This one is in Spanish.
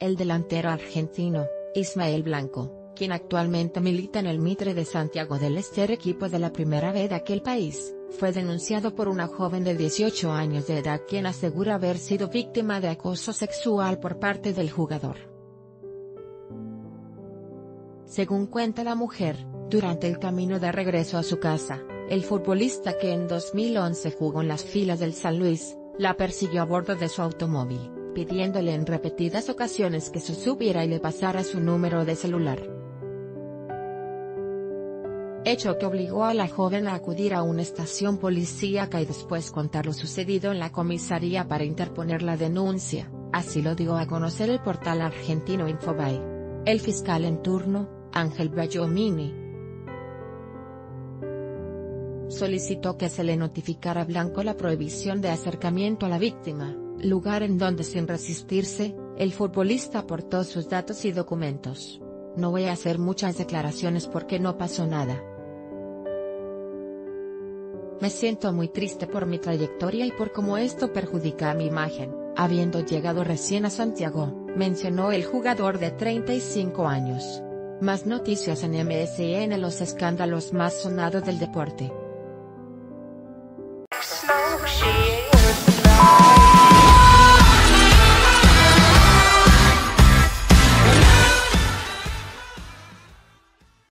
El delantero argentino, Ismael Blanco, quien actualmente milita en el Mitre de Santiago del Estero, equipo de la Primera B de aquel país, fue denunciado por una joven de 18 años de edad quien asegura haber sido víctima de acoso sexual por parte del jugador. Según cuenta la mujer, durante el camino de regreso a su casa, el futbolista que en 2011 jugó en las filas del San Luis, la persiguió a bordo de su automóvil, pidiéndole en repetidas ocasiones que se subiera y le pasara su número de celular. Hecho que obligó a la joven a acudir a una estación policíaca y después contar lo sucedido en la comisaría para interponer la denuncia, así lo dio a conocer el portal argentino Infobae. El fiscal en turno, Ángel Bayomini, solicitó que se le notificara a Blanco la prohibición de acercamiento a la víctima, lugar en donde sin resistirse, el futbolista aportó sus datos y documentos. No voy a hacer muchas declaraciones porque no pasó nada. Me siento muy triste por mi trayectoria y por cómo esto perjudica a mi imagen, habiendo llegado recién a Santiago, mencionó el jugador de 35 años. Más noticias en MSN. Los escándalos más sonados del deporte.